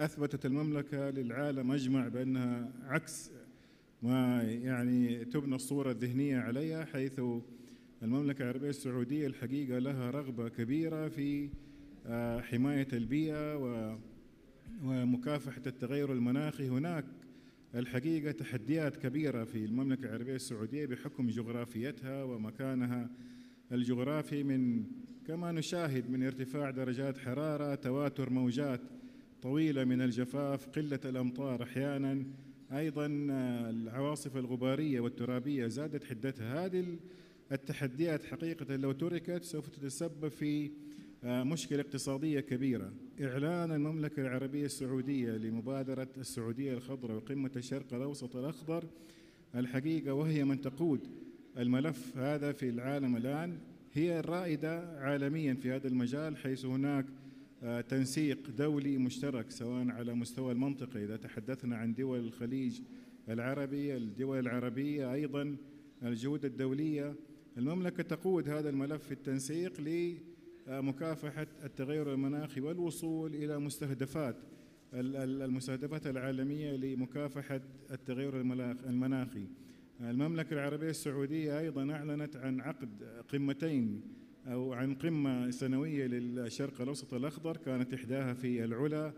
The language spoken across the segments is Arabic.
أثبتت المملكة للعالم أجمع بأنها عكس ما يعني تبنى الصورة الذهنية عليها، حيث المملكة العربية السعودية الحقيقة لها رغبة كبيرة في حماية البيئة ومكافحة التغير المناخي. هناك الحقيقة تحديات كبيرة في المملكة العربية السعودية بحكم جغرافيتها ومكانها الجغرافي، من كما نشاهد من ارتفاع درجات حرارة، تواتر موجات طويلة من الجفاف، قلة الأمطار أحياناً، أيضاً العواصف الغبارية والترابية زادت حدتها. هذه التحديات حقيقة لو تركت سوف تتسبب في مشكلة اقتصادية كبيرة. إعلان المملكة العربية السعودية لمبادرة السعودية الخضراء وقمة الشرق الأوسط الأخضر الحقيقة، وهي من تقود الملف هذا في العالم الآن، هي الرائدة عالمياً في هذا المجال، حيث هناك تنسيق دولي مشترك سواء على مستوى المنطقة إذا تحدثنا عن دول الخليج العربي، الدول العربية، أيضاً الجهود الدولية. المملكة تقود هذا الملف في التنسيق لمكافحة التغير المناخي والوصول إلى المستهدفات العالمية لمكافحة التغير المناخي. المملكة العربية السعودية أيضاً أعلنت عن عقد قمتين أو عن قمة سنوية للشرق الأوسط الأخضر، كانت إحداها في العلا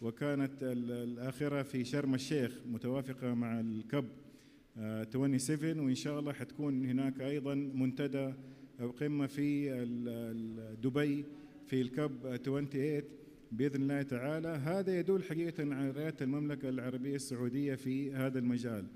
وكانت الآخرة في شرم الشيخ متوافقة مع الكب 27، وإن شاء الله حتكون هناك أيضاً منتدى أو قمة في دبي في الكب 28 بإذن الله تعالى. هذا يدل حقيقة على رؤية المملكة العربية السعودية في هذا المجال.